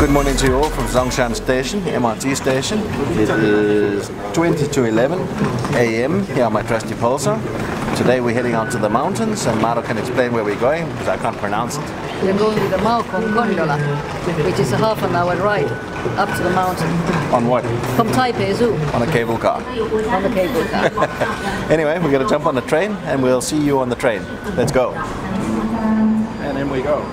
Good morning to you all from Zhongshan Station, MRT station. It is 20:11 a.m. here on my trusty Pulsar. Today we're heading out to the mountains, and Maro can explain where we're going because I can't pronounce it. We're going to the Maokong Gondola, which is a half-an-hour ride up to the mountain. On what? From Taipei Zoo. On a cable car. On a cable car. Anyway, we're going to jump on the train, and we'll see you on the train. Let's go. And in we go.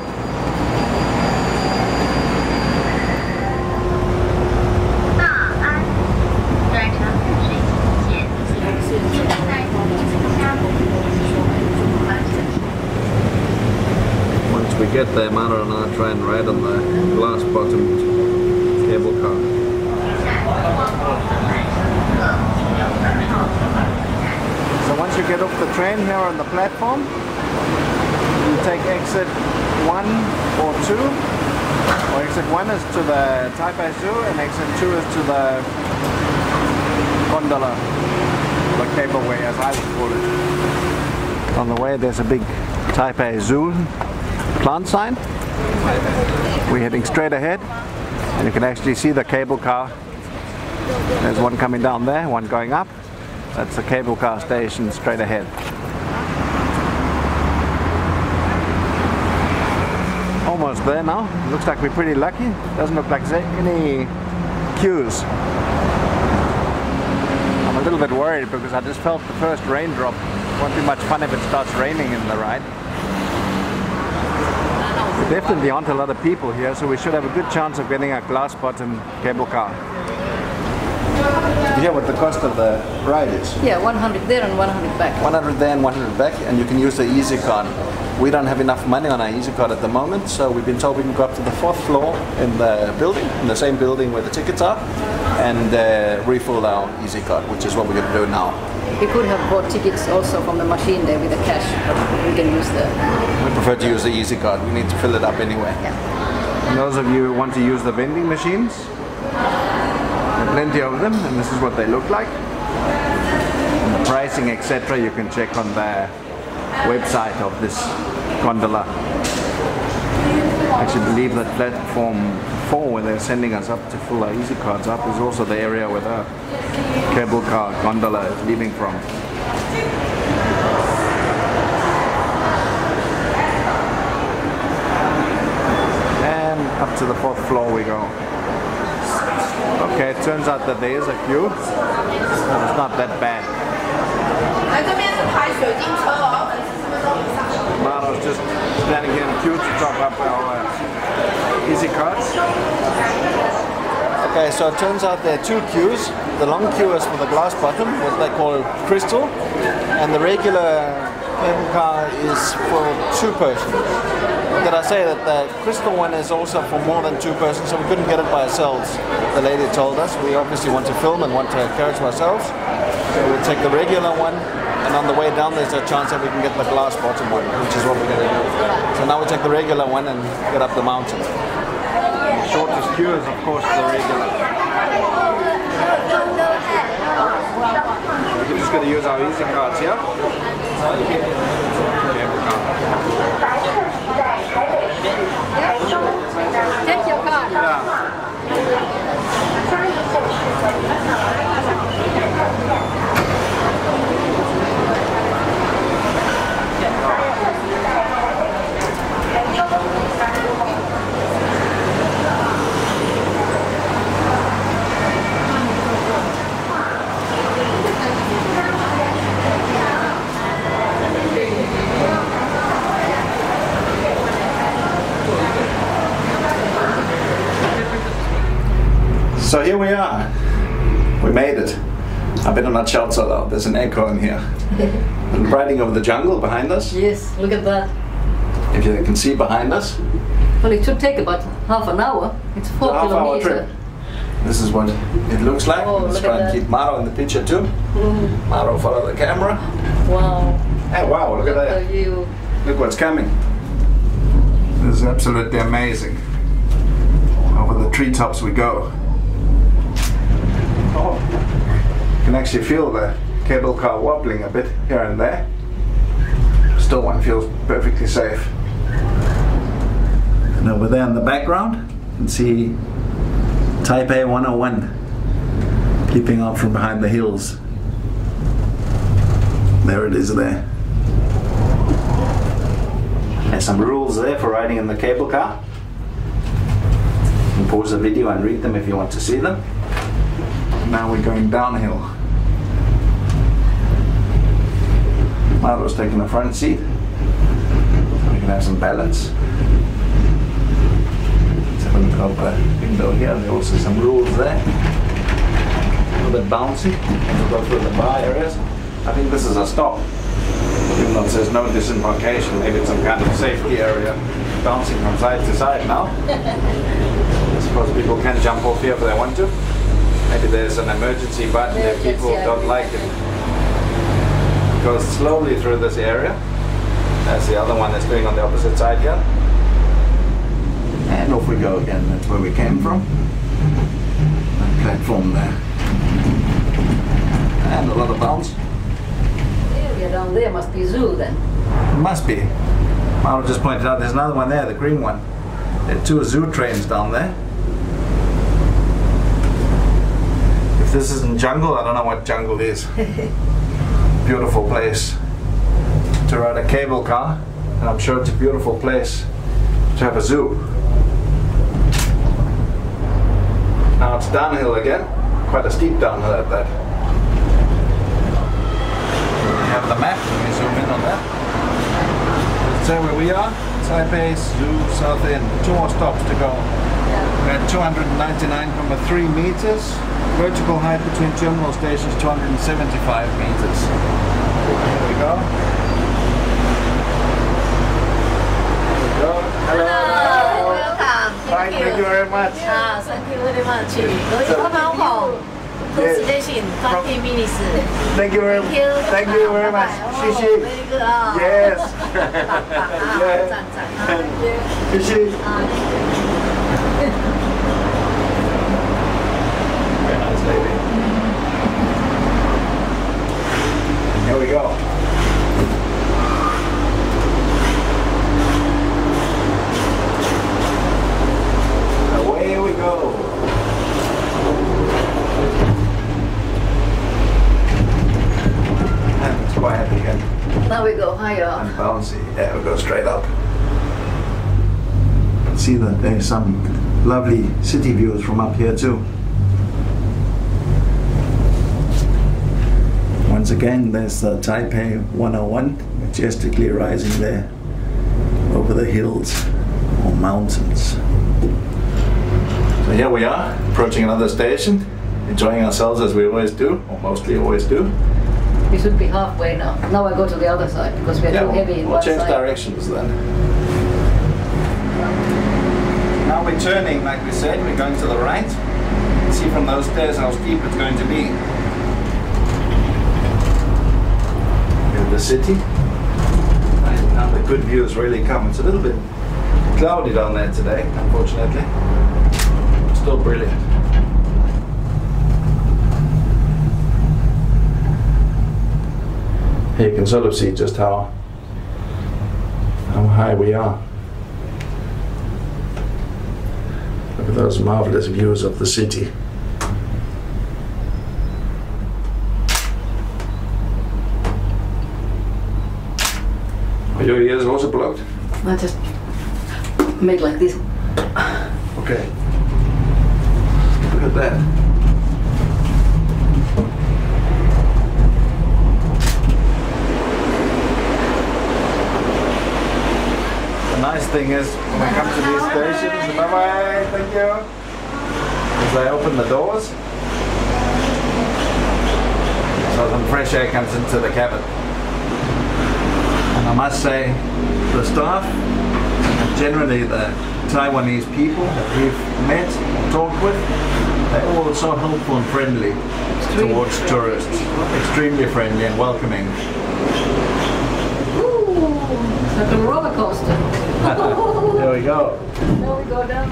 We get there, Maro and I try and ride on the glass-bottomed cable car. So once you get off the train here on the platform, you take exit 1 or 2. Well, exit 1 is to the Taipei Zoo and exit 2 is to the gondola, the cableway as I would call it. On the way there's a big Taipei Zoo plant sign. We're heading straight ahead, and you can actually see the cable car. There's one coming down there, one going up. That's the cable car station straight ahead. Almost there now. Looks like we're pretty lucky. Doesn't look like there's any queues. I'm a little bit worried because I just felt the first raindrop. Won't be much fun if it starts raining in the ride. There definitely aren't a lot of people here, so we should have a good chance of getting a glass-bottom cable car. You hear what the cost of the ride is? Yeah, 100 there and 100 back. 100 there and 100 back, and you can use the EasyCard. We don't have enough money on our EasyCard at the moment, so we've been told we can go up to the 4th floor in the building, in the same building where the tickets are, and refill our EasyCard, which is what we're going to do now. We could have bought tickets also from the machine there with the cash, but we can use the... We prefer to use the EasyCard. We need to fill it up anyway. Yeah. And those of you who want to use the vending machines, there are plenty of them, and this is what they look like. And the pricing, etc., you can check on the website of this gondola. I actually believe that platform 4, where they're sending us up to fill our EasyCards up, is also the area where the cable car gondola is leaving from. And up to the 4th floor we go. Okay, it turns out that there is a queue, but it's not that bad. Maro's just standing here in the queue to top up our EasyCards. Okay, so it turns out there are two queues. The long queue is for the glass bottom, what they call Crystal, and the regular cable car is for 2 persons. Did I say that the Crystal one is also for more than 2 persons, so we couldn't get it by ourselves, the lady told us. We obviously want to film and want to encourage ourselves, so we'll take the regular one, and on the way down there's a chance that we can get the glass bottom one, which is what we're going to do. So now we'll take the regular one and get up the mountain. The shortest queue is, of course, the regular. We're just going to use our EasyCards here. Take your card. So here we are. We made it. I better not shout so loud. There's an echo in here. Riding over the jungle behind us. Yes, look at that. If you can see behind us. Well, it should take about half an hour. It's 4 kilometers. Half-hour trip. This is what it looks like. Oh, let's try and keep Maro in the picture too. Maro, follow the camera. Wow. Hey, wow! Look at that. You. Look what's coming. This is absolutely amazing. Over the treetops we go. You can actually feel the cable car wobbling a bit here and there. Still one feels perfectly safe. And over there in the background, and see Taipei 101 peeping up from behind the hills. There it is there. And some rules there for riding in the cable car. You can pause the video and read them if you want to see them. Now we're going downhill. Maro's taking the front seat. We can have some balance. Let's have a look out the window here. There are also some rules there. A little bit bouncy. We'll go through the bar areas. I think this is a stop. Even though it says no disembarkation, maybe it's some kind of safety area. Bouncing from side to side now. I suppose people can jump off here if they want to. Maybe there's an emergency button if people don't like it. It goes slowly through this area. That's the other one that's going on the opposite side here. And off we go again. That's where we came from. That platform there. And a lot of bounce. Down there must be zoo then. It must be. Maro just pointed out there's another one there, the green one. There are two zoo trains down there. If this isn't jungle, I don't know what jungle is. Beautiful place to ride a cable car, and I'm sure it's a beautiful place to have a zoo. Now it's downhill again, quite a steep downhill at that. The map, let me zoom in on that. Let's say where we are, Taipei Zoo South End. Two more stops to go. We're at 299.3 meters. Vertical height between terminal stations 275 meters. Here we go. Here we go. Hello. Hello. Welcome. Fine, thank you very much. Yeah, thank you very much. So, consideration, 30 minutes. Thank you very much. Thank you very much. Shishi. Yes. Shishi. Very nice lady. Here we go. Away we go. Quite happy again. Now we go higher up. And bouncy. Yeah, we go straight up. See that there's some lovely city views from up here too. Once again, there's the Taipei 101 majestically rising there over the hills or mountains. So here we are, approaching another station, enjoying ourselves as we always do, or mostly always do. We should be halfway now. Now I go to the other side because we're too heavy in one side. We'll change directions then. Now we're turning, like we said, we're going to the right. See from those stairs how steep it's going to be. In the city. And now the good views really come. It's a little bit cloudy down there today, unfortunately. Still brilliant. You can sort of see just how high we are. Look at those marvelous views of the city. Are your ears also blocked? I just made like this. Okay. Look at that. Nice thing is when we come to these stations, bye bye, thank you. As they open the doors, so some fresh air comes into the cabin. And I must say, the staff, and generally the Taiwanese people that we've met and talked with, they're all so helpful and friendly towards tourists. Extremely friendly and welcoming. It's like a roller coaster. There we go. There we go down.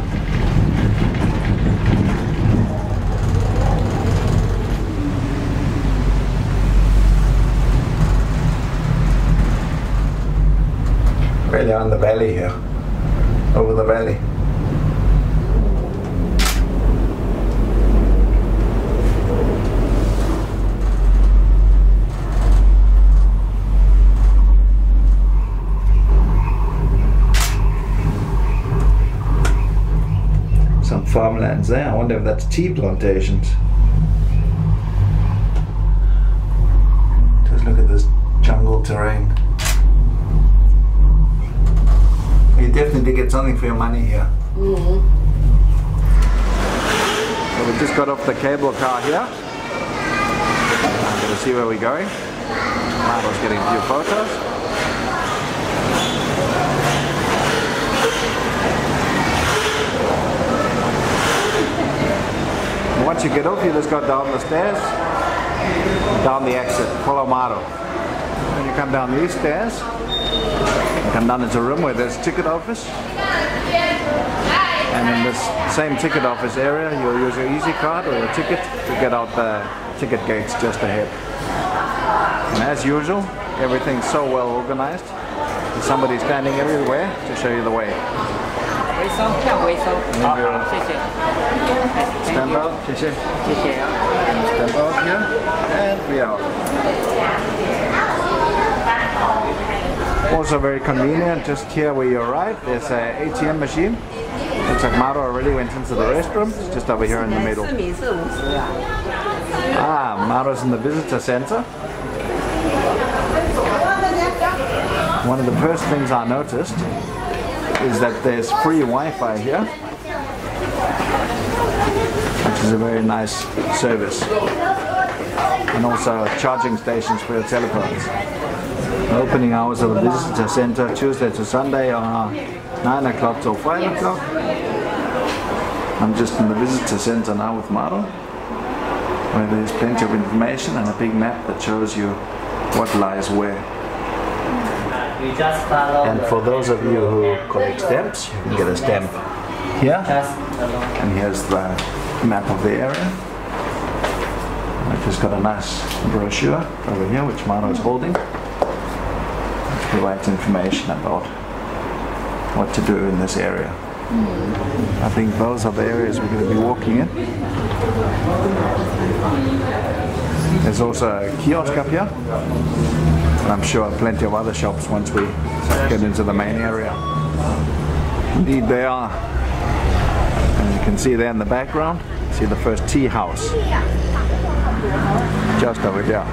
Really on the valley here. Over the valley. farmlands there. I wonder if that's tea plantations. Just look at this jungle terrain. You definitely get something for your money here. Mm-hmm. So we just got off the cable car here. I'm going to see where we're going. Maro's getting a few photos. Once you get off, you just go down the stairs, down the exit, follow Maro. When you come down these stairs, you come down into a room where there's a ticket office. And in this same ticket office area, you'll use your EasyCard or your ticket to get out the ticket gates just ahead. And as usual, everything's so well organized. There's somebody standing everywhere to show you the way. Stand up, stand up here, and we out. Also very convenient, just here where you arrive, there's an ATM machine. Looks like Maro already went into the restroom, it's just over here in the middle. Ah, Maro's in the visitor center. One of the first things I noticed is that there's free Wi-Fi here, which is a very nice service, and also charging stations for your telephones. The opening hours of the visitor center Tuesday to Sunday are 9 o'clock till 5 o'clock. I'm just in the visitor center now with Maro, where there's plenty of information and a big map that shows you what lies where. And for those of you who collect stamps, you can get a stamp here. And here's the map of the area. I've just got a nice brochure over here, which Maro is holding, which provides information about what to do in this area. I think those are the areas we're going to be walking in. There's also a kiosk up here. And I'm sure plenty of other shops once we get into the main area. Indeed they are. And you can see there in the background, see the first tea house. Just over here.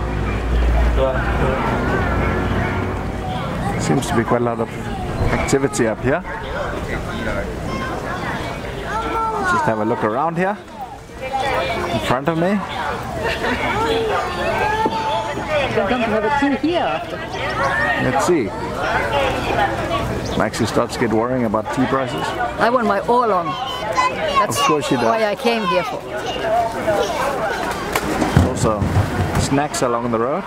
Seems to be quite a lot of activity up here. Just have a look around here. In front of me. We're going to have a tea here after. Let's see. Maxi starts to get worrying about tea prices. I want my all on. That's of course she does. Why I came here for. Also, snacks along the road.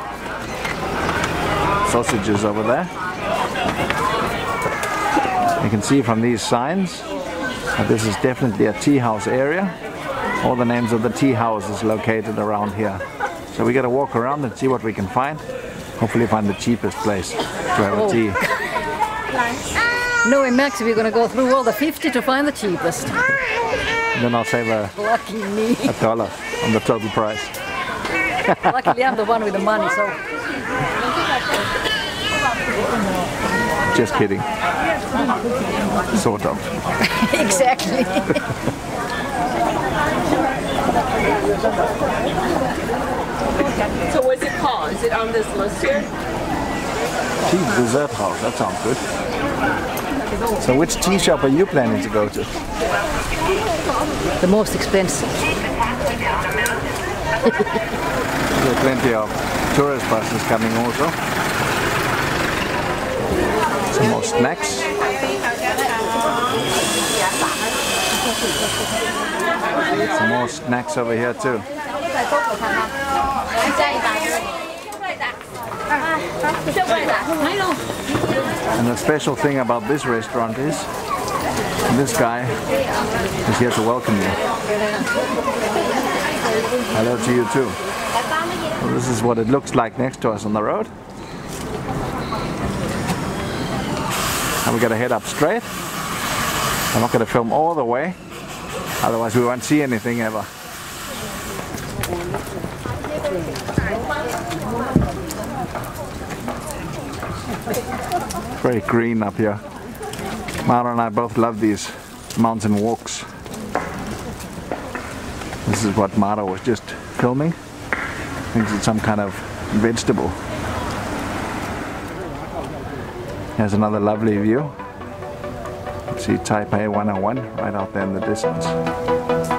Sausages over there. You can see from these signs that this is definitely a tea house area. All the names of the tea houses located around here. So we got to walk around and see what we can find. Hopefully find the cheapest place to have a tea. No, in Max, we're going to go through all the 50 to find the cheapest. And then I'll save $1 on the total price. Luckily I'm the one with the money, so... Just kidding. Sort of. Exactly. So what's it called? Is it on this list here? Tea dessert house, that sounds good. So which tea shop are you planning to go to? The most expensive. There are plenty of tourist buses coming also. Some more snacks. Some more snacks over here too. And the special thing about this restaurant is this guy is here to welcome you. Hello to you too. Well, this is what it looks like next to us on the road. And we're going to head up straight. I'm not going to film all the way, otherwise we won't see anything ever. Very green up here. Maro and I both love these mountain walks. This is what Maro was just filming. Thinks it's some kind of vegetable. Here's another lovely view. See Taipei 101 right out there in the distance.